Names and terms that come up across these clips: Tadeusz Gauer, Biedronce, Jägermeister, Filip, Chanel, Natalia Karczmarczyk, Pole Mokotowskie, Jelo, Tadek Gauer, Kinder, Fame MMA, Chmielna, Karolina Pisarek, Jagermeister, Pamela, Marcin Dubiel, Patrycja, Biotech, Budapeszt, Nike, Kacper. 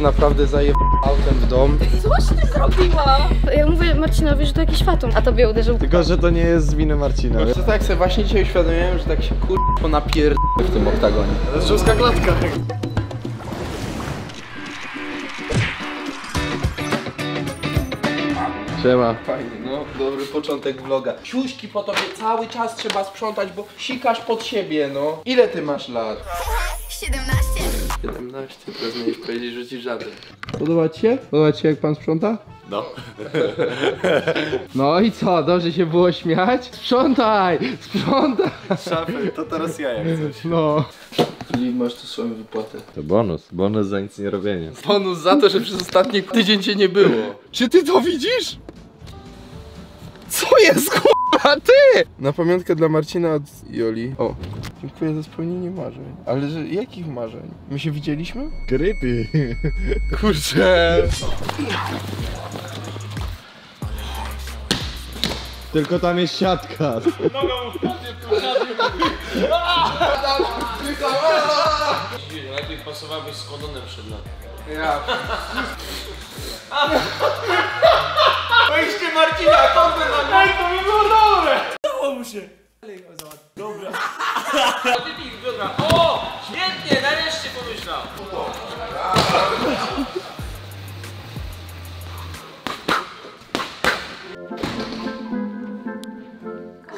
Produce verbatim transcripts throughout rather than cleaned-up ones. naprawdę zajeb... autem w dom. Coś ty zrobiła? Ja mówię Marcinowi, że to jakiś fatum, a tobie uderzył. Tylko, że to nie jest z winy Marcina. No, tak sobie właśnie dzisiaj uświadomiłem, że tak się k***o napierd... w tym oktagonie. To jest szóstka klatka. Siema. Fajnie, no, dobry początek vloga. Ciuśki po tobie cały czas trzeba sprzątać, bo sikasz pod siebie, no. Ile ty masz lat? siedemnaście. siedemnaście, teraz miałeś powiedzieć, że ci żaden. Podoba ci się? Podoba ci się, jak pan sprząta? No. No i co, dobrze się było śmiać? Sprzątaj! Sprzątaj! Szafy, to teraz ja jak coś. No. Filip, masz tu swoją wypłatę. To bonus, bonus za nic nie robienie. Bonus za to, że przez ostatni tydzień cię nie było. Czy ty to widzisz? Co jest k***a ty? Na pamiątkę dla Marcina od Joli. O. Dziękuję za spełnienie marzeń. Ale że, jakich marzeń? My się widzieliśmy? Creepy. Kurczę. Tylko tam jest siatka. Nogą w spodnie, tu siatkę. Najpierw pasowałbyś z kodonem przed nami. Ja. Wejście Marcina, kontę na mnie. To mi było dobre. Dało mu się. Dobra. O! Świetnie, nareszcie pomyślał.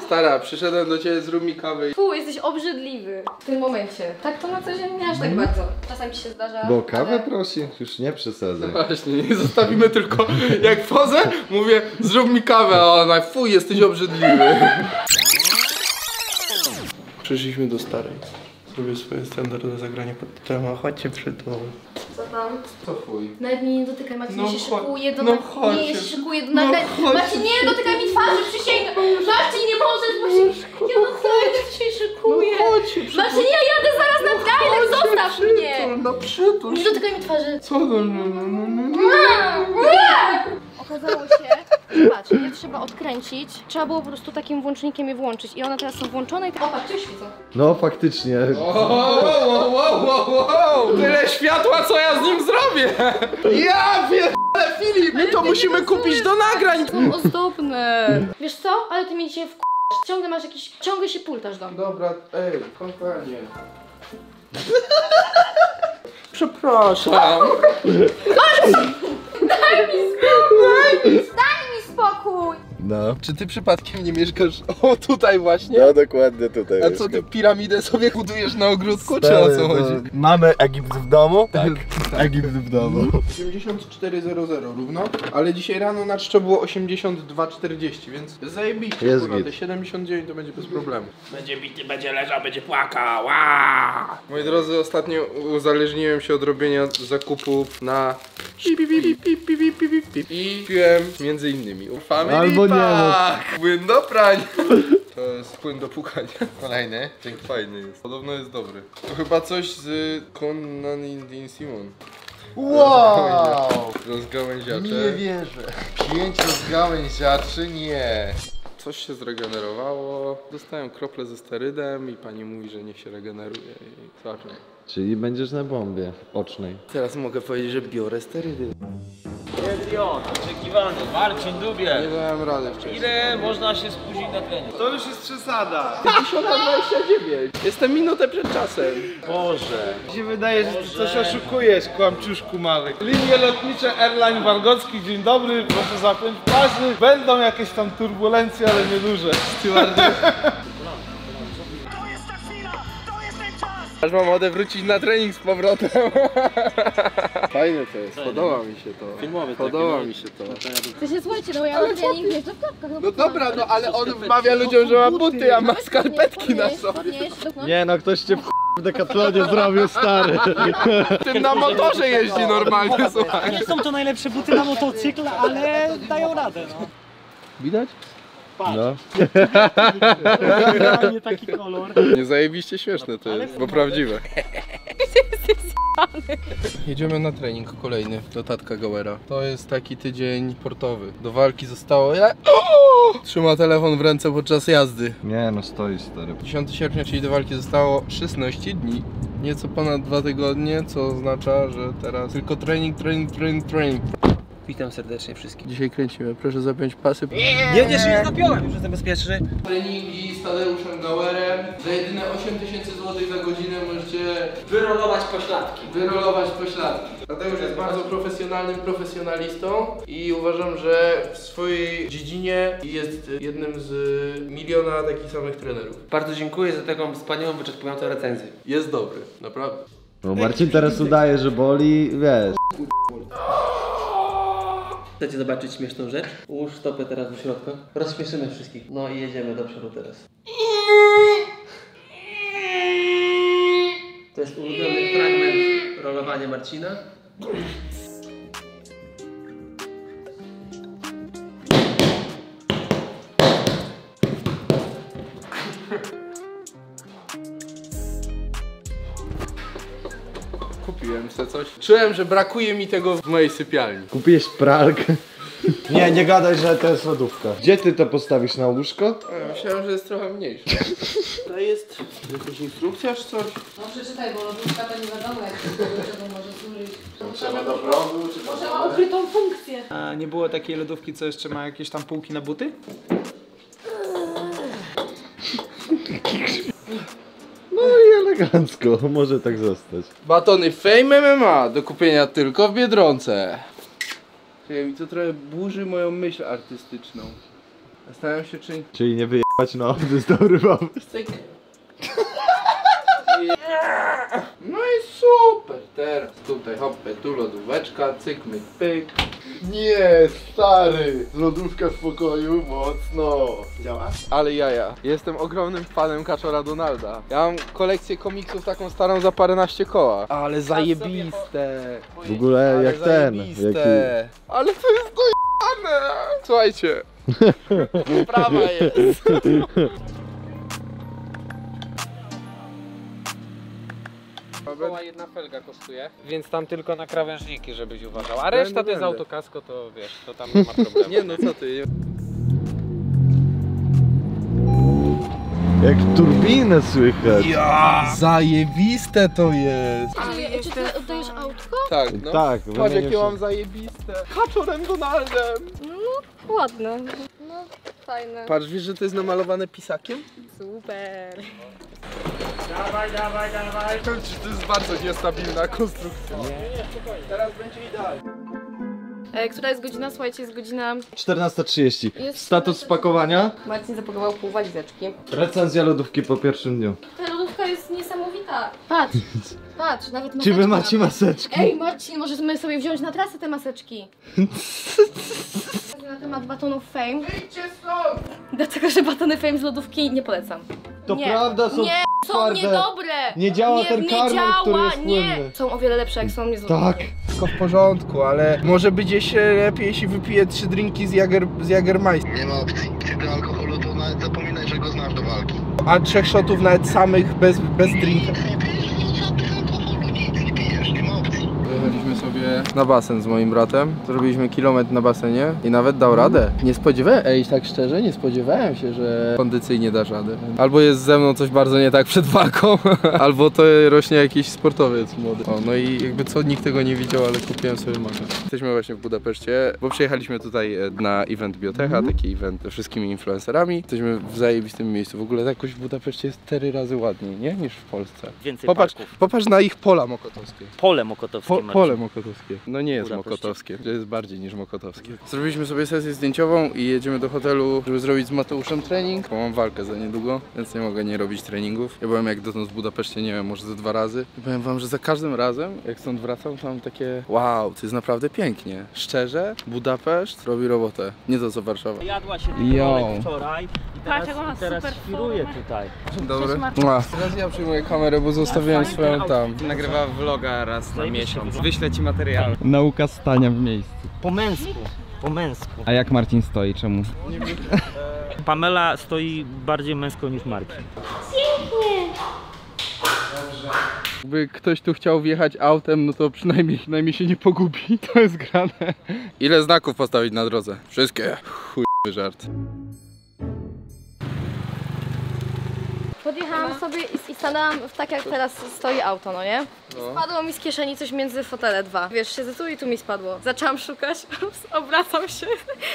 Stara, przyszedłem do ciebie, zrób mi kawę. Fu, jesteś obrzydliwy w tym momencie. Tak to na co dzień nie aż tak bardzo. Czasami się zdarza. Bo kawę ale... prosi, już nie przesadzaj. No właśnie, nie zostawimy tylko jak wchodzę, mówię zrób mi kawę, a ona fuj, jesteś obrzydliwy. Przyszliśmy do starej. Zrobię swoje standardowe zagranie pod tramą. Chodźcie przed tobą. Co tam? Co fuj? Nawet mnie nie dotykaj, Marcin, no, się szykuje do no, na... Nie, się szykuje do nagrania. No, Marcin, nie dotykaj mi twarzy, przysięgam. Marcin, nie możesz, Marcin. Ja no, no chodź, się szykuje. No, chodź, Marcin, ja jadę zaraz na gajlach, no, zostaw przytul, mnie. No przytul. Nie dotykaj mi twarzy. Co to? Okazało się... Patrz, je trzeba odkręcić. Trzeba było po prostu takim włącznikiem je włączyć. I one teraz są włączone i tak. O, patrz, czy świecą? No, faktycznie. Wow, wow, wow, wow, wow. Tyle światła, co ja z nim zrobię! Ja pierdolę, Filip! My to musimy kupić do nagrań! Są ozdobne. Wiesz co? Ale ty mnie dzisiaj wkurzasz. Ciągle masz jakiś... Ciągle się pultasz do mnie. Dobra, ej, kompanie. Przepraszam. Daj mi spokój! Daj mi spokój! No. Czy ty przypadkiem nie mieszkasz o tutaj właśnie? No dokładnie tutaj. A co ty piramidę sobie budujesz na ogródku? Stary, czy o co chodzi? No. Mamy Egipt w domu? Tak. Egipt w domu. osiemdziesiąt cztery zero zero równo, ale dzisiaj rano na czczo było osiemdziesiąt dwa czterdzieści, więc zajebiście. Jest git. Te siedemdziesiąt dziewięć to będzie bez problemu. Będzie bity, będzie leżał, będzie płakał. Ła! Moi drodzy, ostatnio uzależniłem się od robienia zakupów na i piłem między innymi u Family albo Pack. Płyn do prania. To jest płyn do pukania. Kolejny. Dzięki. Fajny jest. Podobno jest dobry. To chyba coś z Conan Indien Simon. Wow! Rozgałęziacze. Nie wierzę. Pięć rozgałęziaczy? Nie. Coś się zregenerowało. Dostałem krople ze sterydem i pani mówi, że niech się regeneruje i zobaczmy. Czyli będziesz na bombie ocznej. Teraz mogę powiedzieć, że biorę sterydy. Biedron, oczekiwany, Marcin Dubiel. Nie dałem rady wcześniej. Ile można się spóźnić na trening? To już jest przesada. pięćdziesiąt dwadzieścia dziewięć. Jestem minutę przed czasem. Boże. Mi się wydaje, Boże, że ty coś oszukujesz, kłamciuszku mały. Linie lotnicze Airline Wargocki, dzień dobry, proszę zapiąć pazy. Będą jakieś tam turbulencje, ale nieduże. Aż mam ochotę wrócić na trening z powrotem. Fajne to jest, podoba mi się to. Filmowy podoba mi się to. To się słuchajcie, no ja na trening jeżdżę w klapkach. No dobra, no ale on wmawia ludziom, że ma buty, a ma skarpetki na sobie. Nie no, ktoś cię w dekatlonie zrobił, stary. Tym na motorze jeździ normalnie, słuchaj. Nie są to najlepsze buty na motocykl, ale dają radę, no. Widać? Patrz. No. Nie taki kolor. Nie zajebiście śmieszne to jest, bo prawdziwe. Jedziemy na trening kolejny do Tadka Gauera. To jest taki tydzień sportowy. Do walki zostało ile? Trzyma telefon w ręce podczas jazdy. Nie no, stoi stary. dziesiątego sierpnia, czyli do walki zostało szesnaście dni. nieco ponad dwa tygodnie, co oznacza, że teraz tylko trening, trening, trening, trening. Witam serdecznie wszystkich. Dzisiaj kręcimy, proszę zapiąć pasy. Jedziesz, już napiąłem, już jestem bezpieczny. Treningi z Tadeuszem Gauerem. Za jedyne osiem tysięcy złotych za godzinę możecie wyrolować pośladki. Wyrolować pośladki. Tadeusz jest bardzo profesjonalnym profesjonalistą i uważam, że w swojej dziedzinie jest jednym z miliona takich samych trenerów. Bardzo dziękuję za taką wspaniałą, wyczerpującą recenzję. Jest dobry, naprawdę. No Marcin teraz udaje, że boli, wiesz. Chcecie zobaczyć śmieszną rzecz? Ułóż stopę teraz do środka. Rozśmieszymy wszystkich. No i jedziemy do przodu teraz. To jest ulubiony fragment rolowania Marcina. Kupiłem sobie coś. Czułem, że brakuje mi tego w mojej sypialni. Kupiłeś pralkę? Nie, nie gadaj, że to jest lodówka. Gdzie ty to postawisz, na łóżko? Ja myślałem, że jest trochę mniejsze. To jest jakaś instrukcja czy coś? No przeczytaj, bo lodówka to nie wiadomo, jak to do czego może służyć. Trzeba do prądu, czy może ma ukrytą funkcję. A nie było takiej lodówki, co jeszcze ma jakieś tam półki na buty? Elegancko, może tak zostać. Batony Fame M M A do kupienia tylko w Biedronce. Czyli mi to trochę burzy moją myśl artystyczną. Zastanawiam się, czy... Czyli nie wyjebać na audyst dobry pomysł. No i super, teraz tutaj hoppę, tu lodóweczka, cyk, myk, pyk. Nie, stary! Lodówka w pokoju, mocno! Działa? Ale jaja. Jestem ogromnym fanem Kaczora Donalda. Ja mam kolekcję komiksów taką starą za paręnaście koła. Ale zajebiste! W ogóle jak ten. Ale to jest dojebane! Słuchajcie. Sprawa jest. Koła jedna felga kosztuje, więc tam tylko na krawężniki, żebyś uważał, a reszta to jest autokasko, to wiesz, to tam nie ma problemu. Nie no, co ty? Jak turbinę słychać. Ja, zajebiste to jest. Ale czy ty oddajesz autko? Tak, no. Tak. Patrz jakie mam zajebiste. Kaczorem Donaldem. No, ładne. No, fajne. Patrz, wiesz, że to jest namalowane pisakiem? Super. Dawaj, dawaj, dawaj! To jest bardzo niestabilna konstrukcja. Nie, nie, spokojnie. Teraz będzie idealnie. E, która jest godzina? Słuchajcie, jest godzina... czternasta trzydzieści. Status spakowania? Marcin zapakował pół walizeczki. Recenzja lodówki po pierwszym dniu. Ta lodówka jest niesamowita. Patrz, patrz, nawet maseczka. Czy wy macie maseczki? Ej Marcin, możemy sobie wziąć na trasę te maseczki. Na temat batonów Fame. Wyjdźcie stąd! Dlatego, że batony Fame z lodówki nie polecam. To nie, prawda, są nie, są niedobre! Nie działa nie, ten nie karmel, działa, który jest nie. Są o wiele lepsze, jak są niezłe. Tak, wszystko w porządku, ale może będzie się lepiej, jeśli wypije trzy drinki z, Jager, z Jagermeister. Nie ma opcji, tego alkoholu to nawet zapominaj, że go znasz do walki. A trzech shotów nawet samych, bez, bez drinka. Nic nie pijesz, żadnych alkoholu, nic nie pijesz, nie ma opcji. Wyjechaliśmy sobie na basen z moim bratem, zrobiliśmy kilometr na basenie i nawet dał radę. Nie spodziewałem, ej, tak szczerze, nie spodziewałem się, że kondycyjnie dasz radę. Albo jest ze mną coś bardzo nie tak przed walką, albo to rośnie jakiś sportowiec młody. O, no i jakby co, nikt tego nie widział, ale kupiłem sobie maka. Jesteśmy właśnie w Budapeszcie, bo przyjechaliśmy tutaj na event Biotecha, taki event ze wszystkimi influencerami. Jesteśmy w zajebistym miejscu, w ogóle jakoś w Budapeszcie jest cztery razy ładniej, nie? Niż w Polsce. Więcej popatrz, parków. Popatrz na ich pola mokotowskie. Pole mokotowskie. Po, pole mokotowskie. No nie jest mokotowskie, to jest bardziej niż mokotowskie. Zrobiliśmy sobie sesję zdjęciową i jedziemy do hotelu, żeby zrobić z Mateuszem trening, bo mam walkę za niedługo, więc nie mogę nie robić treningów. Ja byłem jak dotąd w Budapeszcie, nie wiem, może ze dwa razy. I powiem wam, że za każdym razem, jak stąd wracam, to mam takie wow, to jest naprawdę pięknie. Szczerze, Budapeszt robi robotę, nie to co Warszawa. Jadła się tylko wczoraj i teraz, i teraz świruje tutaj. Dobry. Teraz ja przyjmuję kamerę, bo zostawiłem swoją tam. Nagrywa vloga raz na miesiąc. Wyślę ci materiał. Nauka stania w miejscu. Po męsku, po męsku. A jak Marcin stoi? Czemu? Nie wiem. Pamela stoi bardziej męsko niż Marcin. Pięknie! Dobrze. Jakby ktoś tu chciał wjechać autem, no to przynajmniej, przynajmniej się nie pogubi. To jest grane. Ile znaków postawić na drodze? Wszystkie. Chuj, żart. Podjechałam no. sobie i, i stanęłam tak, jak teraz stoi auto, no nie? No. Spadło mi z kieszeni coś między fotele dwa. Wiesz, siedzę tu i tu mi spadło. Zaczęłam szukać, obracam się,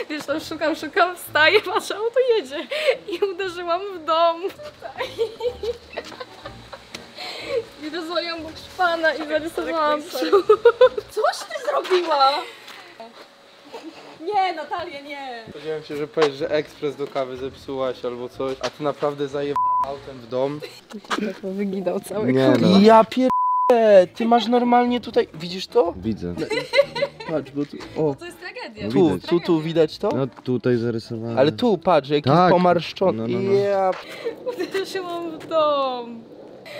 wiesz, tam szukam, szukam, wstaję, patrzę, auto jedzie. I uderzyłam w dom. I rozwoiłam obok szpana i zarysowałam przód. Coś ty zrobiła? Nie, Natalia, nie! Spodziewałem się, że powiesz, że ekspres do kawy zepsułaś albo coś, a ty naprawdę zaje autem w dom. Tak to wyginał cały no. Ja pier... Ty masz normalnie tutaj... Widzisz to? Widzę. Patrz, bo tu... O. To jest tragedia. Tu, widać. tu, tu widać to? No tutaj zarysowane. Ale tu, patrz, jaki tak. jest pomarszczony. No, no, no. Ja... Uderzyłam w dom.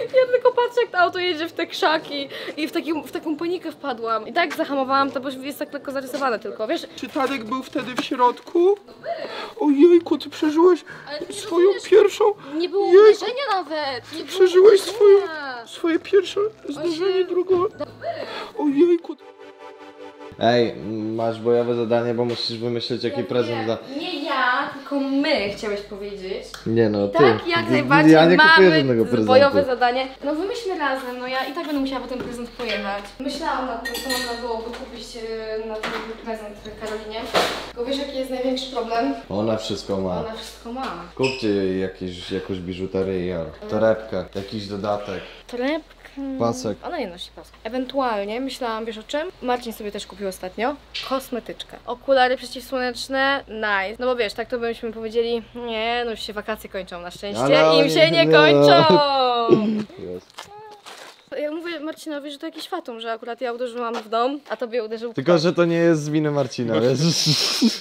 Ja tylko patrzę, jak to auto jedzie w te krzaki i w, taki, w taką panikę wpadłam. I tak zahamowałam to, bo jest tak lekko zarysowane tylko, wiesz? Czy Tadek był wtedy w środku? Ojejku, ty przeżyłeś ty swoją rozumiesz, pierwszą... Nie było uderzenia nawet! Nie ty przeżyłeś swoją, swoje pierwsze zdarzenie drugą... Ojejku... Ej, masz bojowe zadanie, bo musisz wymyślić, jaki ja prezent da. Nie ja, tylko my chciałeś powiedzieć. Nie no, ty. Tak, jak najbardziej ja nie mamy bojowe zadanie. No wymyślmy razem, no ja i tak będę musiała po ten prezent pojechać. Myślałam nad tym, co mam na głowie kupić na ten prezent Karolinie. Tylko wiesz, jaki jest największy problem? Ona wszystko ma. Ona wszystko ma. Kupcie jej jakieś, jakąś biżuterię, torebkę, jakiś dodatek. Torebkę? Hmm. Pasek. Ona nie nosi pasku. Ewentualnie myślałam, wiesz o czym? Marcin sobie też kupił ostatnio kosmetyczkę. Okulary przeciwsłoneczne, nice. No bo wiesz, tak to byśmy powiedzieli, nie, no już się wakacje kończą na szczęście. No, no, im się nie, nie, nie kończą! Yes. Ja mówię Marcinowi, że to jakiś fatum, że akurat ja uderzyłam w dom, a tobie uderzył. Tylko, że to nie jest z winy Marcina, wiesz?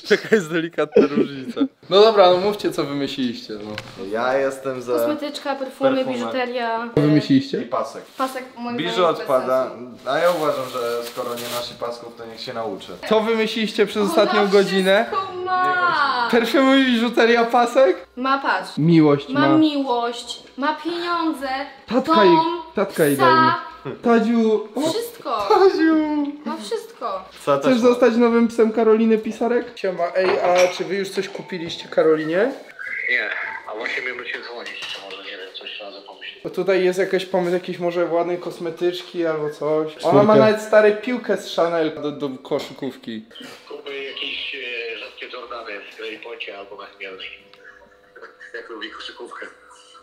Taka jest delikatna różnica. No dobra, no mówcie, co wymyśliliście. No. Ja jestem za... Kosmetyczka, perfumy, perfumy. Biżuteria. Co wymyśliliście? I pasek. Pasek moim Biżu odpada, a ja uważam, że skoro nie nosi pasków, to niech się nauczy. Co wymyśliliście przez Ona ostatnią godzinę? Ma. Perfumy, biżuteria, pasek? Ma, patrz. Miłość ma. Ma miłość, ma pieniądze, tatka dom, i, tatka i daj mi. Tadziu! O, wszystko! Tadziu! Ma wszystko! Co Chcesz ma? zostać nowym psem Karoliny Pisarek? Siema, ej, a czy wy już coś kupiliście Karolinie? Nie, a właśnie mi wrócił dzwonić, czy może nie wiem, coś razem pomyśleć. Bo tutaj jest jakiś pomysł, jakieś może ładnej kosmetyczki albo coś. Czwórkę. Ona ma nawet stary piłkę z Chanel do, do koszykówki. Kupmy jakieś e, rzadkie Jordany w Grejponcie albo na Chmielnej. Jak lubi koszykówkę.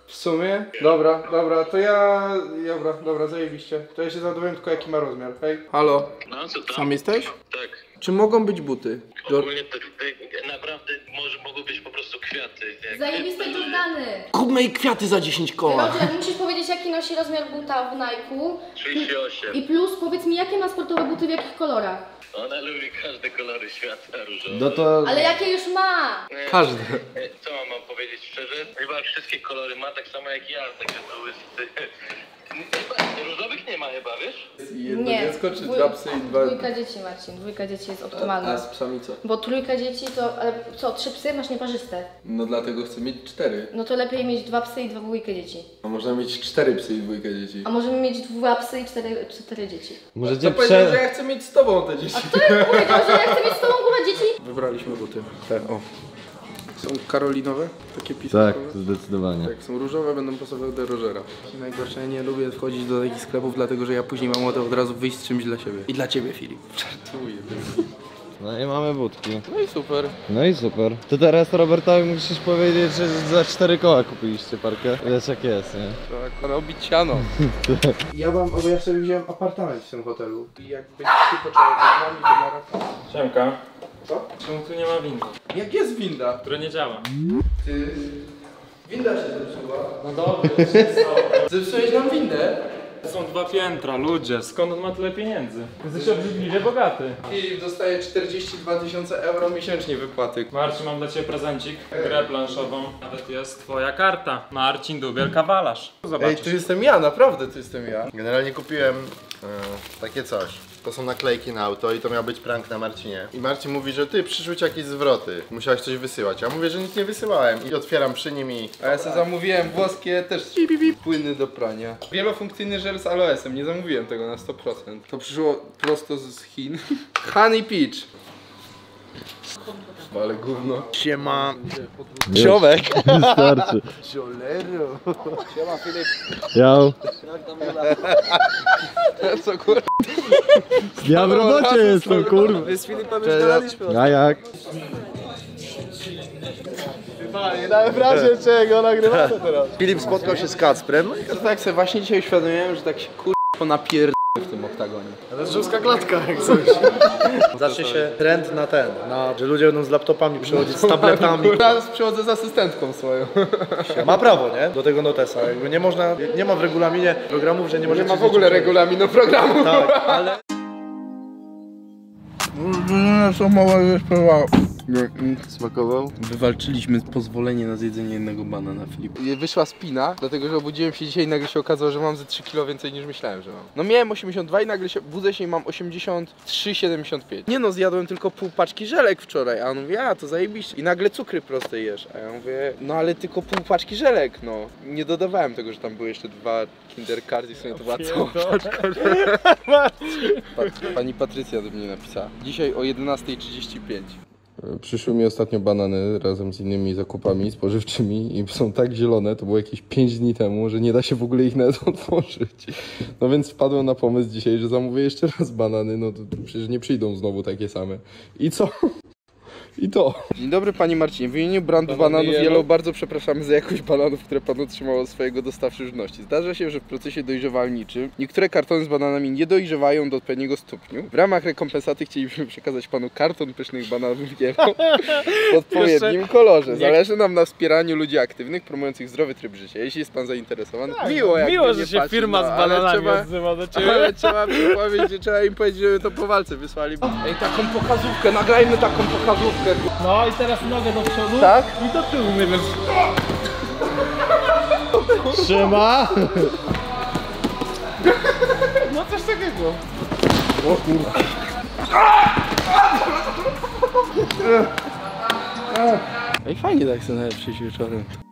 W sumie? Dobra, dobra, to ja... Dobra, dobra, zajebiście. To ja się zadowolę tylko, jaki ma rozmiar, hej? Halo? No, co tam? Sam jesteś? Tak. Czy mogą być buty? Ogólnie to, to naprawdę może mogą być po prostu kwiaty. Zajebiste Jordany! Kupmy i kwiaty za dziesięć koła! Dobrze, musisz powiedzieć, jaki nosi rozmiar buta w Nike'u. trzydzieści osiem. I plus, powiedz mi, jakie ma sportowe buty, w jakich kolorach? Ona lubi każde kolory świata, różowe. No to... Ale jakie już ma? Nie, każde. Co mam powiedzieć szczerze? Chyba wszystkie kolory ma, tak samo jak ja, także to jest... Różowych nie ma chyba, wiesz? Jedno nie. dziecko czy dwa psy i dwa... Trójka dzieci, Marcin, trójka dzieci jest optymalna. A, a z psami co? Bo trójka dzieci to... Ale co, trzy psy masz nieparzyste? No dlatego chcę mieć cztery. No to lepiej mieć dwa psy i dwójkę dzieci. A można mieć cztery psy i dwójkę dzieci. A możemy mieć dwa psy i cztery, cztery dzieci. Możecie prze... powiedzieć, że ja chcę mieć z tobą te dzieci. A kto ja powiedział, że ja chcę mieć z tobą górę dzieci? Wybraliśmy buty. Te, o. Są karolinowe, takie pisakowe? Tak, zdecydowanie. Tak, są różowe, będą pasowały do Rogera. Najgorsze, nie lubię wchodzić do takich sklepów, dlatego że ja później mam ochotę od razu wyjść z czymś dla siebie. I dla ciebie, Filip. Żartuję. No i mamy budki. No i super. No i super. To teraz Robertowi musisz powiedzieć, że za cztery koła kupiliście parkę. Wiesz jak jest, nie? To robić siano. Ja wam, bo ja sobie wziąłem apartament w tym hotelu. I jak będziecie potrzebować z nami, to na razie. Siemka. Co? Czemu tu nie ma windy? Jak jest winda? Która nie działa. Ty... Winda się zepsuła. No dobrze, wszystko. Zepsułeś nam windę? To są dwa piętra, ludzie. Skąd on ma tyle pieniędzy? Jesteś obrzydliwie bogaty. Filip dostaje czterdzieści dwa tysiące euro miesięcznie wypłaty. Marcin, mam dla ciebie prezencik. Grę planszową. Nawet jest twoja karta. Marcin Dubiel, kawalarz. Zobaczysz. Ej, tu jestem ja, naprawdę tu jestem ja. Generalnie kupiłem yy, takie coś. To są naklejki na auto i to miał być prank na Marcinie. I Marcin mówi, że ty przyszły ci jakieś zwroty. Musiałeś coś wysyłać. Ja mówię, że nic nie wysyłałem i otwieram przy nim i... A ja sobie zamówiłem włoskie też płyny do prania. Wielofunkcyjny żel z aloesem. Nie zamówiłem tego na sto procent. To przyszło prosto z Chin. Honey Peach. Ale gówno. Siema. Ksiowek. Wystarczy. Ciolero. Siema Filip. Ciao. Co kurwa? Ja w robocie jestem, kurwa. My z Filipem już gadaliśmy. A jak? Nie dałem w razie czego, nagrywamy teraz. Filip spotkał się z Kacprem. No i tak sobie właśnie dzisiaj uświadomiłem, że tak się kurwa napierd... w tym oktagonie. Ale jest żółska klatka jak coś. Zacznie się trend na ten, na, że ludzie będą z laptopami przychodzić, z tabletami. Teraz przychodzę z asystentką swoją. Ma prawo, nie? Do tego notesa. Jakby nie można, nie ma w regulaminie programów, że nie możecie... Nie ma w ogóle regulaminu programu. Tak, ale... Co mała już próbowała. Smakował? Wywalczyliśmy pozwolenie na zjedzenie jednego banana, Filip. Wyszła spina, dlatego że obudziłem się dzisiaj i nagle się okazało, że mam ze trzy kilo więcej niż myślałem, że mam. No miałem osiemdziesiąt dwa i nagle się budzę się i mam osiemdziesiąt trzy siedemdziesiąt pięć. Nie no, zjadłem tylko pół paczki żelek wczoraj, a on mówi, a to zajebiście. I nagle cukry proste jesz, a ja mówię, no ale tylko pół paczki żelek, no. Nie dodawałem tego, że tam były jeszcze dwa Kinder Cards i w sumie to była cała paczka żelek. Pani Patrycja do mnie napisała. Dzisiaj o jedenastej trzydzieści pięć. Przyszły mi ostatnio banany razem z innymi zakupami spożywczymi i są tak zielone, to było jakieś pięć dni temu, że nie da się w ogóle ich nawet otworzyć. No więc wpadłem na pomysł dzisiaj, że zamówię jeszcze raz banany, no to przecież nie przyjdą znowu takie same. I co? I to. Dzień dobry Pani Marcinie, w imieniu brandu Banan bananów Jelo. Jelo bardzo przepraszamy za jakość bananów, które Pan otrzymał od swojego dostawcy żywności. Zdarza się, że w procesie dojrzewalniczym niektóre kartony z bananami nie dojrzewają do odpowiedniego stopniu. W ramach rekompensaty chcielibyśmy przekazać Panu karton pysznych bananów Jelo w odpowiednim kolorze. Zależy nam na wspieraniu ludzi aktywnych, promujących zdrowy tryb życia. Jeśli jest Pan zainteresowany, tak, miło jak miło, że się patrzy, firma no, z bananami trzeba, odzywa do Ciebie. Ale trzeba powiedzieć, że trzeba im powiedzieć, żeby to po walce wysłali. Ej, taką pokazówkę, nagrajmy taką pokazówkę. No i teraz nogę do przodu, tak? I do tyłu mylisz. Trzyma. No coś takiego. O kurwa. Ej fajnie tak sobie przyjść wieczorem.